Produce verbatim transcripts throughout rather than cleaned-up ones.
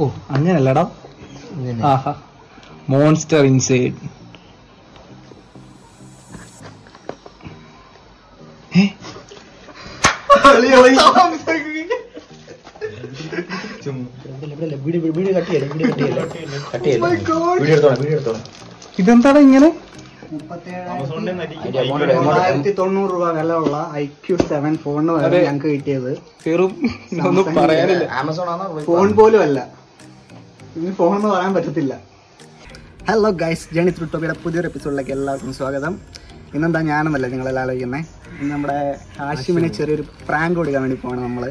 Oh, angane allada. Aha. Monster inside. Hey. Ali ali. Chum. Illa video video cut cheyala. Video cut cheyala. Cut cheyala. Oh my god. Video edutha. Video edutha. Identha ingane I Q seven phone ഞങ്ങൾക്ക് കിട്ടിയത്. Phone പോലും അല്ല, ഇനി phone എന്ന് പറയാൻ പറ്റത്തില്ല. Hello guys, journey through ടോപ്പിയുടെ പുതിയൊരു എപ്പിസോഡിലേക്ക് എല്ലാവർക്കും സ്വാഗതം. ഇന്നെന്താ ഞാനെന്നല്ല നിങ്ങളെല്ലാം ആലോചിക്കുന്നത്, ഇന്ന് നമ്മുടെ ഹാഷിമിനെ ചെറിയൊരു പ്രാങ്ക് കൊടുക്കാൻ വേണ്ടി പോകണം. നമ്മൾ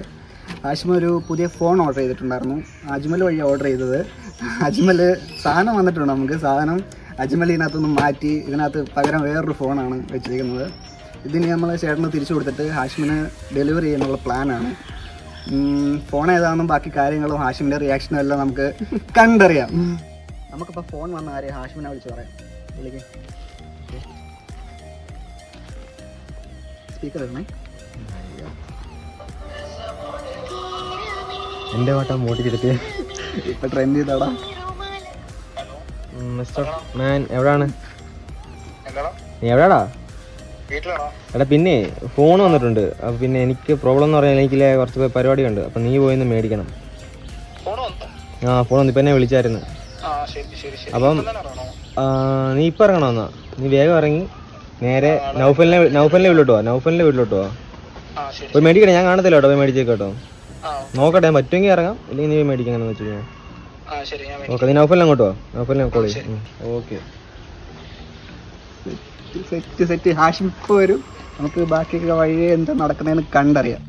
ഹാഷിമ ഒരു പുതിയ ഫോൺ ഓർഡർ ചെയ്തിട്ടുണ്ടായിരുന്നു, അജ്മൽ വഴി ഓർഡർ ചെയ്തത്. അജ്മൽ സാധനം വന്നിട്ടുണ്ട്, നമുക്ക് സാധനം അജ്മൽ ഇതിനകത്തൊന്നും മാറ്റി ഇതിനകത്ത് പകരം വേറൊരു ഫോണാണ് വെച്ചിരിക്കുന്നത്. ഇതിന് നമ്മൾ ചേട്ടന് തിരിച്ചു കൊടുത്തിട്ട് ഹാഷിമിന് ഡെലിവറി ചെയ്യാനുള്ള പ്ലാനാണ്. ഫോൺ ഏതാണെന്നും ബാക്കി കാര്യങ്ങളും ഹാഷിമിൻ്റെ റിയാക്ഷനും എല്ലാം നമുക്ക് കണ്ടറിയാം. നമുക്കിപ്പോൾ ഫോൺ വന്ന കാര്യം ഹാഷിമിനെ വിളിച്ച് പറയാം. വിളിക്കാം, സ്പീക്കർ വരണേ. എൻ്റെ പാട്ടാ മോട്ടിച്ചെടുത്ത് ഇപ്പം ട്രെൻഡ് ചെയ്താടാ. മിസ്റ്റർ മാൻ എവിടാണ്? നീ എവിടാടാ? എടാ പിന്നെ ഫോൺ വന്നിട്ടുണ്ട്. അപ്പം പിന്നെ എനിക്ക് പ്രോബ്ലം എന്ന് പറഞ്ഞാൽ എനിക്ക് കുറച്ച് പരിപാടിയുണ്ട്, അപ്പം നീ പോയി ഒന്ന് മേടിക്കണം. ആ ഫോൺ വന്നു, ഇപ്പം എന്നെ വിളിച്ചായിരുന്നു. അപ്പം നീ ഇപ്പം ഇറങ്ങണം, എന്നാ നീ വേഗം ഇറങ്ങി നേരെ നൗഫലിനെ നൗഫലിൻ്റെ വീട്ടിലോട്ട് പോവാ. നൗഫലിൻ്റെ വീട്ടിലോട്ട് പോവാ, പോയി മേടിക്കണേ. ഞാൻ കാണത്തില്ല കേട്ടോ, പോയി മേടിച്ചേക്ക് കേട്ടോ. നോക്കട്ടെ, ഞാൻ പറ്റുമെങ്കിൽ ഇറങ്ങാം, ഇല്ലെങ്കിൽ നീ മേടിക്കാം. എന്ന് വെച്ച് കഴിഞ്ഞാൽ ഓക്കെ, നീ നൗഫലിനെ അങ്ങോട്ട് പോവാ. നൗഫലിനെ കോൾ ചെയ്യും. ഓക്കെ സെറ്റ് സെറ്റ് ഹാഷിം ഇപ്പോൾ വരും. നമുക്ക് ബാക്കിയൊക്കെ വഴിയെ എന്താ നടക്കുന്നതെന്ന് കണ്ടറിയാം.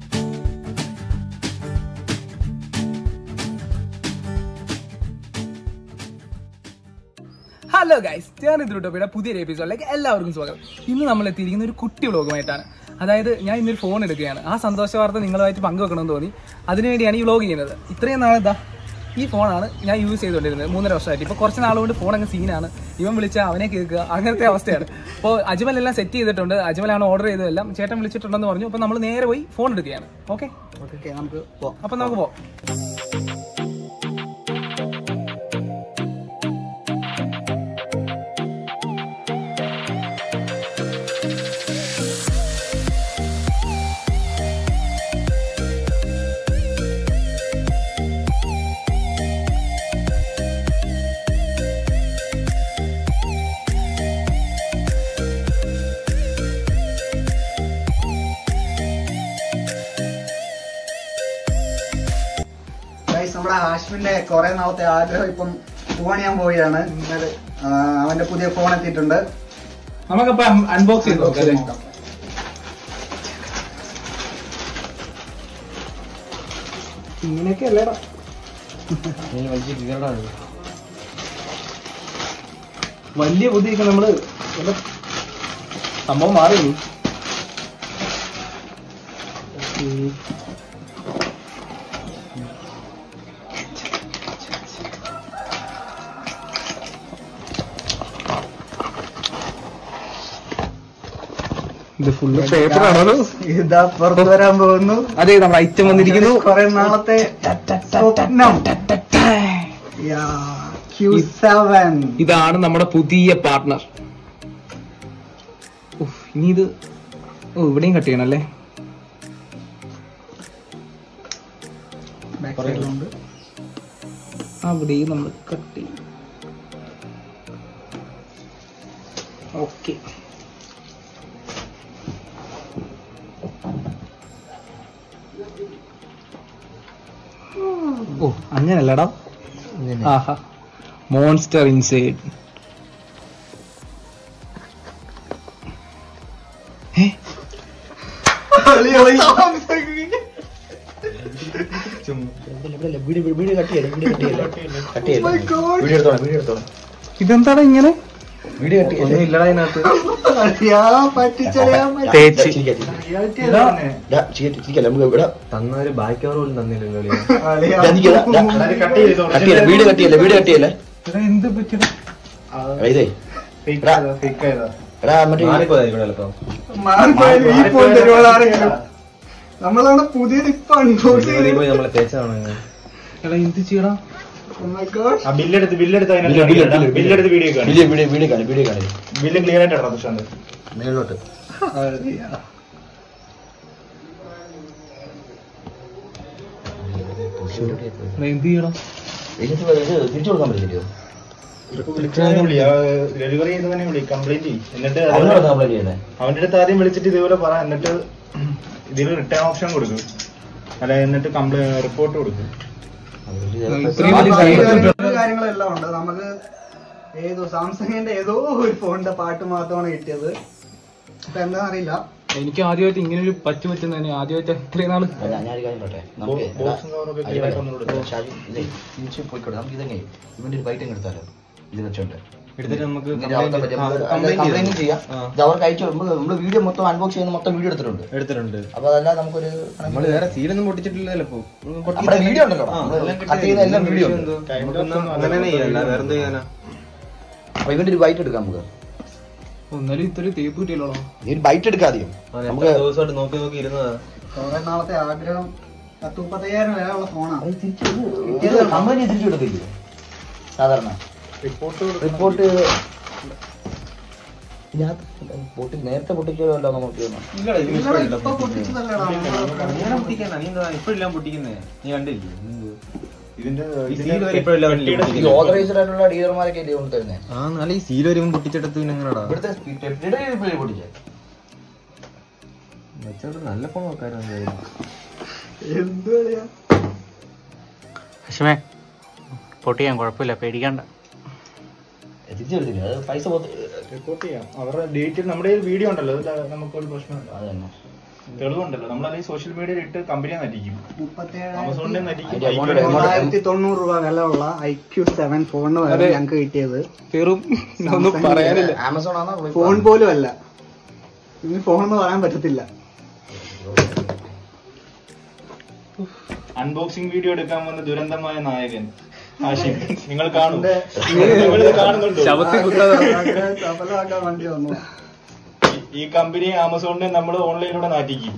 ഹലോ ഗൈസ്, ഞാൻ ത്രൂട്ടോപ്പിയുടെ പുതിയൊരു എപ്പിസോഡിലേക്ക് എല്ലാവർക്കും സ്വാഗതം. ഇന്ന് നമ്മൾ എത്തിയിരിക്കുന്ന ഒരു കുട്ടി വ്ളോഗുമായിട്ടാണ്. അതായത് ഞാൻ ഇന്നൊരു ഫോൺ എടുക്കുകയാണ്, ആ സന്തോഷ വാർത്ത നിങ്ങളുമായിട്ട് പങ്കുവെക്കണമെന്ന് തോന്നി. അതിനുവേണ്ടിയാണ് ഈ വ്ളോഗ് ചെയ്യുന്നത്. ഇത്രയും നാളെ എന്താ ഈ ഫോണാണ് ഞാൻ യൂസ് ചെയ്തുകൊണ്ടിരുന്നത് മൂന്നര വർഷമായിട്ട്. ഇപ്പോൾ കുറച്ച് നാളുകൊണ്ട് ഫോൺ അങ്ങ് സീനാണ്, ഇവൻ വിളിച്ചാൽ അവനെ കേൾക്കുക, അങ്ങനത്തെ അവസ്ഥയാണ്. അപ്പോൾ അജ്മൽ എല്ലാം സെറ്റ് ചെയ്തിട്ടുണ്ട്, അജ്മലാണ് ഓർഡർ ചെയ്തതെല്ലാം. ചേട്ടൻ വിളിച്ചിട്ടുണ്ടെന്ന് പറഞ്ഞു. അപ്പോൾ നമ്മൾ നേരെ പോയി ഫോൺ എടുക്കുകയാണ്. ഓക്കെ ഓക്കെ നമുക്ക് പോകാം. അപ്പം നമുക്ക് പോകാം. നമ്മുടെ ഹാഷ്മിന്റെ കുറെ നാളത്തെ ആഗ്രഹം ഇപ്പം ഫോൺ ഞാൻ പോയാണ്. അവന്റെ പുതിയ ഫോൺ എത്തിയിട്ടുണ്ട്. നമുക്കപ്പോ അൺബോക്സ് ചെയ്ത് നോക്കാം. ഇങ്ങനെയൊക്കെ അല്ലേടാ വലിയ ബുദ്ധിയൊക്കെ നമ്മള് സംഭവം മാറി. ഇതാ പുറത്തു വരാൻ പോകുന്നു. അതെ, നമ്മുടെ ഐറ്റം വന്നിരിക്കുന്നു. കുറെ നാളത്തെ ഇതാണ് നമ്മുടെ പുതിയ പാർട്ണർ. ഇനി ഇത് ഓ ഇവിടെയും കട്ട് ചെയ്യണല്ലേ. അവിടെയും നമ്മൾ കട്ട് ചെയ്യും. ഓക്കെ ഓ അങ്ങനല്ലടാ. ആഹാ മോൺസ്റ്റർ ഇൻസൈഡ്. ഇതെന്താടാ ഇങ്ങനെ? നമ്മളാണ് പുതിയ ടിപ്പ് അൺബോക്സ് ചെയ്തിട്ട് നമ്മൾ കേച്ചാണ് എടാ എന്ത് ചെയ്യടാ ഓ മൈ ഗോഡ് ആ ബില്ല് എടുത്ത് ബില്ല് എടുത്ത് അതിനെ ബില്ല് എടുത്ത് വീഡിയോ കാണി വീഡിയോ വീഡിയോ വീഡിയോ കാണി വീഡിയോ കാണി ബില്ല് ക്ലിയർ ആയിട്ട് ഇടടാ ദുഷാന്ത് മേലോട്ട് അയ്യ नहीं दिया ना ऐसे तो ऐसे दिल्चोर काम लेते हो दिल्चोर काम लिया डेलीवरी ये तो मैंने बोली कंप्लेंट ही इन्हें आवारा काम ले लिया ना हमारे इधर तारीफ मिली चिट्टी देवरा पारा इन्हें इधर रिटर्न ऑप्शन कर दो अरे इन्हें कंप्लेंट रिपोर्ट कर दो കാര്യങ്ങൾ എല്ലാം ഉണ്ട് നമുക്ക് ഏതോ സാംസങ്ങിന്റെ ഏതോ ഒരു ഫോണിന്റെ പാർട്ട് മാത്രമാണ് കിട്ടിയത് എന്താ അറിയില്ല എനിക്ക് ആദ്യമായിട്ട് ഇങ്ങനെ ഒരു പച്ച പറ്റുന്ന തന്നെ ആദ്യമായിട്ട് ഇത്രയും നാള് ഞാനൊരു കാര്യം പറയട്ടെ നമുക്ക് പോയിക്കോട്ടെ നമുക്ക് ഇതങ്ങനെ ഇവന്റെ ഒരു ബൈറ്റ് എടുത്താലോ ഇത് വെച്ചോണ്ട് എടുത്തിട്ട് നമുക്ക് കംപ്ലൈന്റ് ചെയ്യാം ഇത് അവർക്ക് അയച്ചു നമ്മള് വീഡിയോ മൊത്തം അൺബോക്സ് ചെയ്യുന്ന മൊത്തം വീഡിയോ എടുത്തിട്ടുണ്ട് എടുത്തിട്ടുണ്ട് അപ്പൊ അതല്ല നമുക്കൊരു നമ്മള് വേറെ സീലൊന്നും പൊട്ടിച്ചിട്ടില്ലല്ലോ ഇപ്പൊ വീഡിയോ ഉണ്ടല്ലോ കട്ട് ചെയ്യുന്ന എല്ലാം വീഡിയോ ഉണ്ട് അങ്ങനെ ചെയ്യാനല്ല വേറെ എന്ത് ചെയ്യാനാ അപ്പൊ ഇവന്റെ ഒരു ബൈറ്റ് എടുക്കാം നമുക്ക് ഒന്നല്ലേ ഇത്ര തേപ്പ് കിട്ടിയല്ലോ നീ ഒരു ബൈറ്റ് എടുക്കാതിയോ നമുക്ക് ദിവസമായിട്ട് നോക്കി നോക്കി ഇരുന്നതാ കുറേ നാളത്തെ ആഗ്രഹം പത്ത് മുപ്പത്തയ്യായിരം വരെയുള്ള ഫോണാ അത് തിരിച്ചു കിട്ടിയത് കമ്പനി തിരിച്ചു കൊടുത്തില്ലേ സാധാരണ റിപ്പോർട്ട് റിപ്പോർട്ട് ഞാൻ പൊട്ടി നേരത്തെ പൊട്ടിക്കോല്ലോ നമുക്ക് ഇല്ല ഇല്ല ഇപ്പോ പൊട്ടിച്ചതല്ലടാ ഞാൻ പൊട്ടിക്കാനാ നീ എന്താ ഇപ്പഴെല്ലാം പൊട്ടിക്കുന്നേ നീ കണ്ടില്ലേ ഇതിന്റെ സീൽ വരെ ഇപ്പോ എല്ലാം ഈ ഓതറൈസ്ഡ് ആയിട്ടുള്ള ഡീലർമാരൊക്കെ ഇല്ലേ കൊണ്ട് തരുന്നേ ആ നല്ല ഈ സീൽ വരെ ഇവൻ പൊട്ടിച്ചെടുത്തു എങ്ങനെടാ ഇവിടത്തെ ടെപ്ലിഡ് ഇപ്പോ പൊട്ടിച്ചേ വെച്ചോട്ട് നല്ല ഫോൺ നോക്കാനാണ് എന്തുവാ ഹഷ്മേ പൊട്ടിയാൻ കുഴപ്പമില്ല പേടിക്കണ്ട എതിജി എടുത്തില്ല അത് പൈസ റിപ്പോർട്ട് ചെയ്യാം അവരുടെ ഡേറ്റ് നമ്മുടെ ഒരു വീഡിയോ ഉണ്ടല്ലോ നമുക്ക് ഒരു പ്രശ്നമില്ല അതന്നെ തെളിവുണ്ടല്ലോ നമ്മളത് സോഷ്യൽ മീഡിയയിൽ ഇട്ട് കമ്പനിയെ നടിക്കും ആമസോണിനെ നടിക്കും മൂവായിരത്തി തൊണ്ണൂറ് രൂപ വിലയുള്ള ഐക്യു സെവൻ ഫോണിന് വരെ ഞങ്ങൾക്ക് കിട്ടിയത് ആമസോൺ ആണോ ഫോൺ പോലും അല്ല ഇനി ഫോൺ എന്ന് പറയാൻ പറ്റത്തില്ല അൺബോക്സിംഗ് വീഡിയോ എടുക്കാൻ വന്ന ദുരന്തമായ നായകൻ ആശിം നിങ്ങൾ കാണുന്നുണ്ടോ സഫലമാക്കാൻ വേണ്ടി വന്നു ഈ കമ്പനി ആമസോണിനെ നമ്മൾ ഓൺലൈനിലൂടെ നാറ്റിക്കും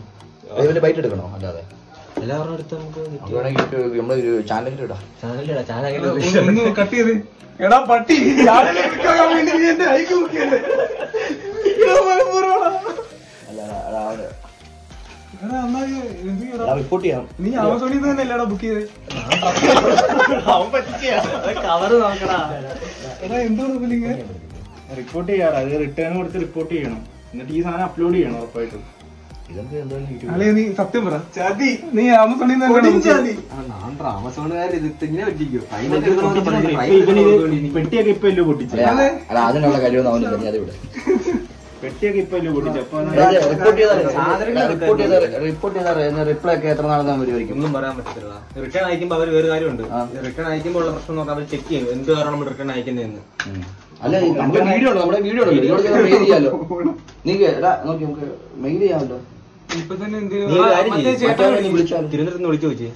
അതേപോലെ ബൈറ്റ് എടുക്കണോ അല്ലാതെ എല്ലാവരുടെ അടുത്ത് നമുക്ക് ചാനലിൽ ഇടാം ചാനലിൽ ചാനലിൽ കട്ട് ചെയ്ത് എടാ പട്ടി റിപ്പോർട്ട് ചെയ്യാം നീ ആമസോണിൽ നിന്ന് തന്നെ അല്ലേടാ ബുക്ക് ചെയ്ത് കവറ് നോക്കടാ എടാ എന്താണ് റിപ്പോർട്ട് ചെയ്യാറ് അത് റിട്ടേൺ കൊടുത്ത് റിപ്പോർട്ട് ചെയ്യണം എന്നിട്ട് ഈ സാധനം അപ്ലോഡ് ചെയ്യണം ഉറപ്പായിട്ടും സത്യം പറ ചതി നീ ആമസോണിൽ ആമസോണുകാർ പെട്ടിയൊക്കെ ഇപ്പൊ എല്ലാം പൊട്ടിച്ചു അതിനുള്ള കഴിവ് പെട്ടിയൊക്കെ ഇപ്പൊ എല്ലാം പൊട്ടിച്ചു അപ്പൊ റിപ്പോർട്ട് ചെയ്ത റിപ്ലൈ ഒക്കെ എത്ര നാളെ ഒന്നും പറയാൻ പറ്റത്തില്ല റിട്ടേൺ അയക്കുമ്പോ അവര് വേറെ കാര്യമുണ്ട് റിട്ടേൺ അയക്കുമ്പോ ഉള്ള പ്രശ്നം നോക്കാം അവർ ചെക്ക് ചെയ്യും എന്ത് കാരണം നമ്മൾ റിട്ടേൺ അയക്കുന്നതെന്ന് അല്ല നമ്മുടെ വീഡിയോ ഉണ്ട് നമ്മുടെ വീഡിയോ ഉണ്ട് വീഡിയോ മെയിൽ ചെയ്യാലോ നീ എടാ നോക്കി നമുക്ക് മെയിൽ ചെയ്യാമല്ലോ ഇപ്പൊ തന്നെ തിരുവനന്തപുരത്ത് വിളിച്ചു വെച്ചേ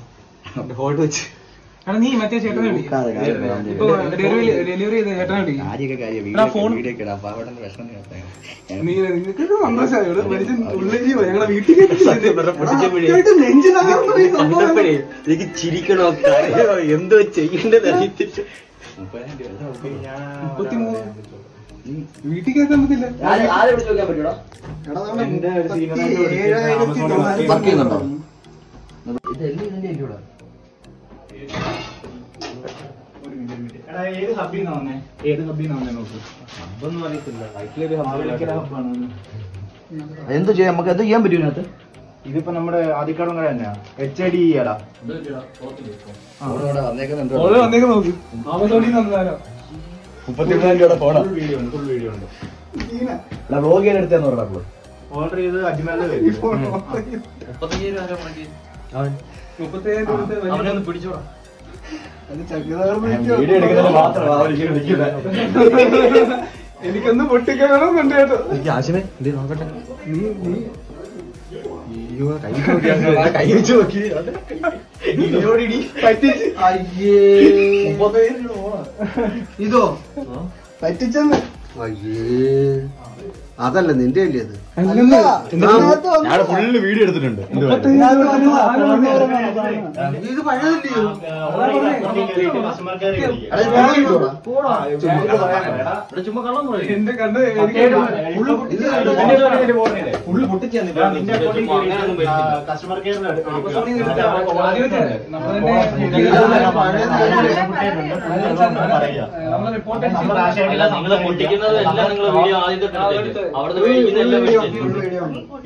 ഫോട്ടോ വെച്ച് നീ മറ്റേ ചേട്ടനെ ഡെലിവറി ചെയ്ത ചേട്ടനെ എനിക്ക് ചിരിക്കണോ എന്തോ ചെയ്യേണ്ടത് വീട്ടിൽ കേൾക്കാൻ പറ്റില്ല ഏത് ഹബ്ബീന്നാ വന്നേ ഏത് ഹബ്ബീന്നാ വന്നേ നോക്ക് ഹബ്ബെന്ന് പറയത്തില്ല എന്ത് ചെയ്യാം നമുക്ക് എന്ത് ചെയ്യാൻ പറ്റും ഇതിനകത്ത് ഇതിപ്പോ നമ്മുടെ ആദ്യക്കാടും കൂടെ തന്നെയാ എച്ച് ഐ ഡി ഇടാ മുപ്പത്തിമൂന്നായിരം രൂപയുടെ ഫോണാ വ്ലോഗ് ചെയ്യാൻ എടുത്തെന്ന് പറഞ്ഞപ്പോൾ ഓർഡർ ചെയ്ത് അജ്മലിൽ മുപ്പത്തയ്യായിരം പിടിച്ചോടാ എനിക്കൊന്ന് പൊട്ടിക്കണം ആശിമേ ഇത് നോക്കട്ടെ ഇതോ പറ്റിച്ചെന്ന് അയ്യേ അതല്ല നിന്റെ അല്ലേ ഇത്? അവിടുത്തെ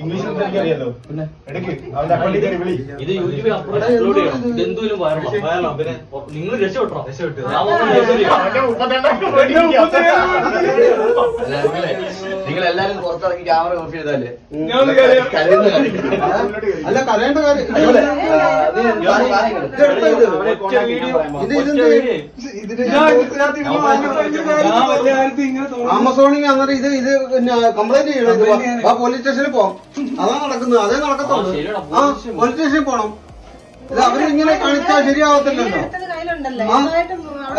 ഇംഗ്ലീഷ് അറിയാലോ, പിന്നെ ഇത് യൂട്യൂബിൽ അപ്ലോഡ് ചെയ്യണം. എന്തുവരും വയറണം. പിന്നെ നിങ്ങൾ രക്ഷപ്പെട്ടോ? നിങ്ങൾ എല്ലാവരും പുറത്തിറങ്ങി ക്യാമറ ഓഫ് ചെയ്താലേ അല്ല കരയേണ്ട കാര്യം ആമസോണിങ് അന്നേരം ഇത് ഇത് പിന്നെ കംപ്ലൈന്റ് ചെയ്യണം. ആ പോലീസ് സ്റ്റേഷനിൽ പോകാം. അതാ നടക്കുന്നത്, അതേ നടക്കത്തുള്ളൂ. ആ പോലീസ് സ്റ്റേഷനിൽ പോണം. ഇത് അവരിങ്ങനെ കാണിച്ചാൽ ശരിയാവത്തില്ലല്ലോ.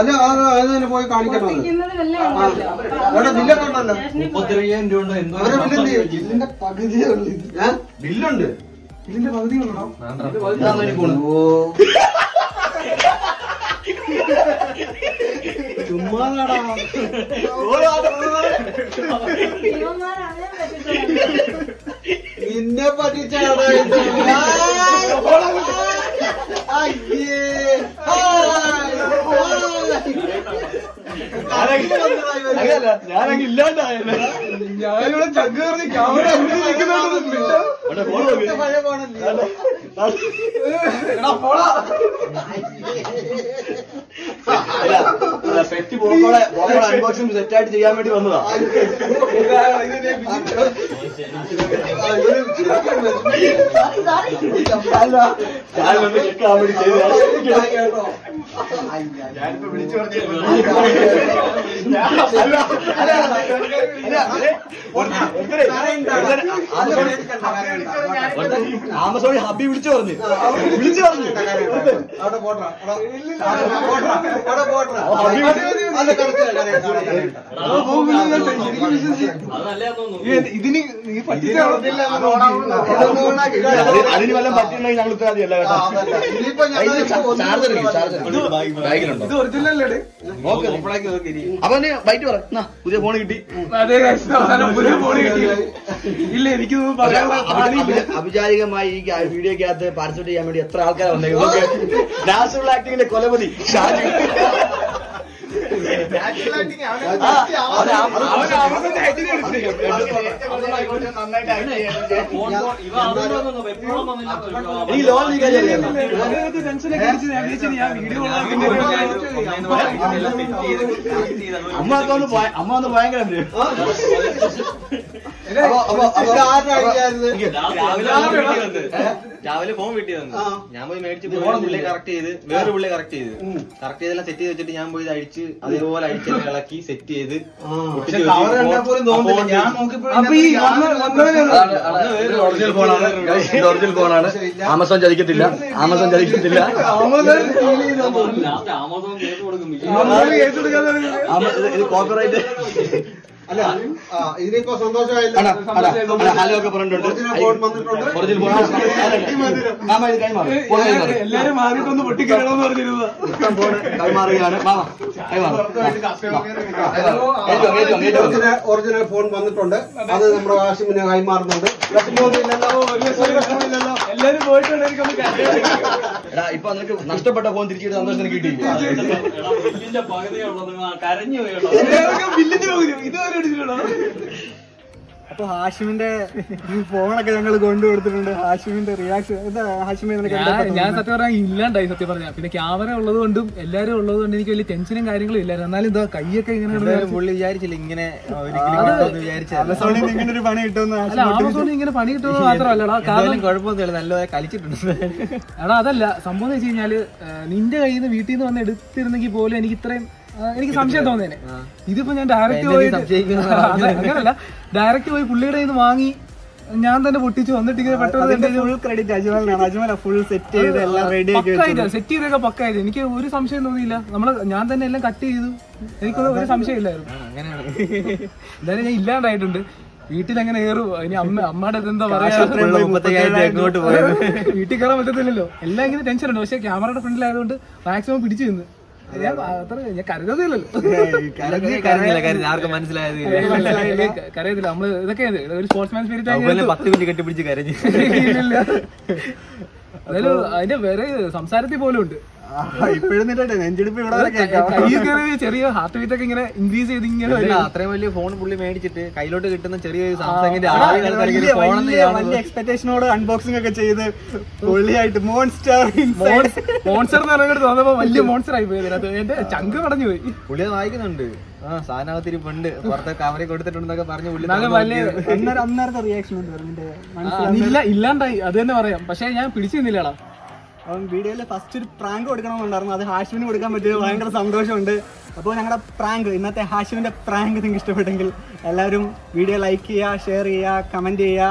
അല്ല അത് തന്നെ പോയി കാണിക്കണം. അവിടെ ബില്ല് കണ്ടല്ലോ, മുപ്പത്തിരയ്യായിരം രൂപ ഉണ്ട്. അവരെ ബില്ല് ബില്ലിന്റെ പകുതിയേ ഉള്ളൂ. ഏഹ് ബില്ലുണ്ട്, ബില്ലിന്റെ പകുതി ഉണ്ടോ? ചുമ്മാടാ നിന്നെ പറ്റിച്ചാടാ. ഞാനങ്ങ് ഇല്ലാണ്ടായല്ലോ. ഞാനിവിടെ ചക്കേറി ക്യാമറ സെറ്റ് പോകോളെ അൺബോക്സിംഗ് സെറ്റ് ആയിട്ട് ചെയ്യാൻ വേണ്ടി വന്നതാ. ഞാനൊന്ന് കേൾക്കാൻ വേണ്ടി ചെയ്തോ? ഞാനിപ്പോ വിളിച്ചു പറഞ്ഞു. ആമസോണി ഹബി വിളിച്ചു പറഞ്ഞു വിളിച്ചു പറഞ്ഞു അവിടെ പോട്ടാ അവിടെ പോട്ടാ ഇതിന് നീ പറ്റില്ല. അതിന് വല്ലതും പറ്റിയിട്ടുണ്ടെങ്കിൽ ഞങ്ങൾ ഉത്തരവാദിയല്ല കേട്ടോ. ഇത് ഒറിജിനല്ലേ? അപ്പൊ ബൈറ്റ് പറ, പുതിയ ഫോൺ കിട്ടി. പുതിയ ഫോൺ കിട്ടി ഇല്ല എനിക്ക് ഔപചാരികമായി ഈ വീഡിയോക്കകത്ത് പാർട്ടിസിപ്പേറ്റ് ചെയ്യാൻ വേണ്ടി എത്ര ആൾക്കാർ വന്നേക്കും. നാച്ചുറൽ ആക്ടിങ്ങിന്റെ കൊലപതി ഷാജി. അമ്മ ഒന്ന് അമ്മ ഒന്ന് ഭയങ്കര രാവിലെ ഫോൺ വീട്ടിൽ വന്നു. ഞാൻ പോയി മേടിച്ച് പുള്ളി കറക്റ്റ് ചെയ്ത് വേറെ പുള്ളി കറക്റ്റ് ചെയ്ത് കറക്റ്റ് ചെയ്തെല്ലാം സെറ്റ് ചെയ്ത് വെച്ചിട്ട് ഞാൻ പോയി അഴിച്ച് അതേപോലെ അഴിച്ച് ഇളക്കി സെറ്റ് ചെയ്ത് ഒറിജിനൽ ഫോണാണ്. ആമസോൺ ചതിക്കത്തില്ല, ആമസോൺ ചതിക്കത്തില്ല. ആമസോൺ ഇത് കോപ്പറേറ്റ് അല്ല. ഇതിനിപ്പോ സന്തോഷമായില്ല. ഹലോ ഒക്കെ പറഞ്ഞിട്ടുണ്ട്. എല്ലാരും മാറിക്കൊന്ന് പൊട്ടിക്കണമെന്ന് പറഞ്ഞിരുന്നു. കൈമാറുകയാണ് ഒറിജിനൽ ഫോൺ വന്നിട്ടുണ്ട്. അത് നമ്മുടെ വാഷിമിന് കൈമാറുന്നുണ്ട്. എല്ലാരും പോയിട്ടുണ്ട്. ഇപ്പൊ നിനക്ക് നഷ്ടപ്പെട്ട ഫോൺ തിരിച്ചിട്ട് സന്തോഷത്തിന് കിട്ടിയില്ല. അപ്പൊ ഹാഷിമിന്റെ ഈ ഫോണൊക്കെ ഞങ്ങൾ കൊണ്ടുകൊടുത്തിട്ടുണ്ട്. ഹാഷിമിന്റെ റിയാക്ഷൻ എന്താ? ഹാഷിമെ ഞാൻ സത്യം പറഞ്ഞാൽ ഇല്ലാണ്ടായി. സത്യം പറഞ്ഞാൽ പിന്നെ ക്യാമറ ഉള്ളത് കൊണ്ടും എല്ലാവരും ഉള്ളത് കൊണ്ടും എനിക്ക് വലിയ ടെൻഷനും കാര്യങ്ങളും ഇല്ലായിരുന്നു. എന്നാലും ഇതാ കൈയൊക്കെ ഇങ്ങനെ പുള്ളി വിചാരിച്ചില്ല ഇങ്ങനെ ഒരു പണി കിട്ടുമെന്ന്. ആമസോണിൽ ഇങ്ങനെ പണി കിട്ടുമെന്ന് മാത്രമല്ലടാ, കാരണം കുഴപ്പമൊന്നുമില്ല, നല്ലതായി കളിച്ചിട്ടുണ്ട്. എടാ അതല്ല സംഭവം എന്ന് വെച്ച് കഴിഞ്ഞാല് നിന്റെ കയ്യിൽ നിന്ന് വീട്ടിൽ നിന്ന് വന്ന് എടുത്തിരുന്നെങ്കിൽ പോലും എനിക്ക് ഇത്രയും എനിക്ക് സംശയം തോന്നിയേനെ. ഇതിപ്പോ ഞാൻ ഡയറക്റ്റ് പോയി അങ്ങനല്ല ഡയറക്റ്റ് പോയി പുള്ളിയുടെ കയ്യിൽ നിന്ന് വാങ്ങി ഞാൻ തന്നെ പൊട്ടിച്ചു വന്നിട്ട് ഇങ്ങനെ പെട്ടെന്ന്. ഫുൾ ക്രെഡിറ്റ് അജ്മലിനാണ്. അജ്മൽ ഫുൾ സെറ്റ് ചെയ്ത് എല്ലാം റെഡി ആക്കി സെറ്റ് ചെയ്തൊക്കെ പക്കായത്. എനിക്ക് ഒരു സംശയം തോന്നിയില്ല. നമ്മള് ഞാൻ തന്നെ എല്ലാം കട്ട് ചെയ്തു. എനിക്കൊന്നും ഒരു സംശയം ഇല്ലായിരുന്നു. എന്തായാലും ഞാൻ ഇല്ലാണ്ടായിട്ടുണ്ട്. വീട്ടിൽ എങ്ങനെ കയറും? ഇനി അമ്മ അമ്മയുടെ എന്താ പറയുക, വീട്ടിൽ കയറാൻ പറ്റത്തില്ലല്ലോ. എല്ലാം ഇങ്ങനെ ടെൻഷൻ ഉണ്ട്. പക്ഷെ ക്യാമറയുടെ ഫ്രണ്ടിലായതുകൊണ്ട് മാക്സിമം പിടിച്ചു നിന്ന് കരയത്തില്ല. നമ്മള് ഇതൊക്കെ ഒരു സ്പോർട്സ്മാൻ സ്പിരിറ്റ് കെട്ടിപ്പിടിച്ച് കരഞ്ഞു. അതായത് അതിന്റെ വേറെ സംസാരത്തിൽ പോലും ഉണ്ട്. ചെറിയ ഹാർട്ട് ബീറ്റ് ഒക്കെ ഇങ്ങനെ ഇൻക്രീസ് ചെയ്ത് ഇങ്ങനെ അത്രയും വലിയ ഫോൺ പുള്ളി മേടിച്ചിട്ട് കയ്യിലോട്ട് കിട്ടുന്ന ചെറിയ സാംസങ്ങിന്റെ എക്സ്പെക്ടേഷനോട് അൺബോക്സിംഗ് ഒക്കെ ചെയ്ത് പുള്ളിയായിട്ട് മോൺസ്റ്റർ മോൺസ്റ്റർ എന്ന് പറയുന്നത് തോന്നുമ്പോ വലിയ മോൺസ്റ്റർ ആയി പോയത്. എന്റെ ചങ്ക് കടഞ്ഞു പോയി. പുള്ളിയെ വായിക്കുന്നുണ്ട് ആ സാധനത്തിരി പണ്ട് പുറത്തെ ക്യാമറ കൊടുത്തിട്ടുണ്ടെന്നൊക്കെ പറഞ്ഞു. അന്നേരത്തെ റിയാക്ഷൻ ഇല്ലാണ്ടായി അത് തന്നെ പറയാം. പക്ഷെ ഞാൻ പിടിച്ചു നിന്നില്ലടാ. അവൻ വീഡിയോയില് ഫസ്റ്റ് ഒരു പ്രാങ്ക് കൊടുക്കണമെന്നുണ്ടായിരുന്നു. അത് ഹാഷിമിന് കൊടുക്കാൻ പറ്റിയത് ഭയങ്കര സന്തോഷമുണ്ട്. അപ്പോൾ ഞങ്ങളുടെ പ്രാങ്ക്, ഇന്നത്തെ ഹാഷിമിന്റെ പ്രാങ്ക് നിങ്ങൾക്ക് ഇഷ്ടപ്പെട്ടെങ്കിൽ എല്ലാവരും വീഡിയോ ലൈക്ക് ചെയ്യുക, ഷെയർ ചെയ്യുക, കമന്റ് ചെയ്യുക.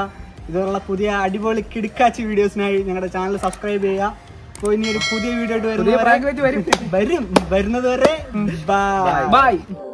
ഇതുപോലുള്ള പുതിയ അടിപൊളി കിടുക്കാച്ചി വീഡിയോസിനായി ഞങ്ങളുടെ ചാനൽ സബ്സ്ക്രൈബ് ചെയ്യുക. അപ്പോൾ ഇനി ഒരു പുതിയ വീഡിയോ ആയിട്ട് വരുന്നത് വരെ ബൈ.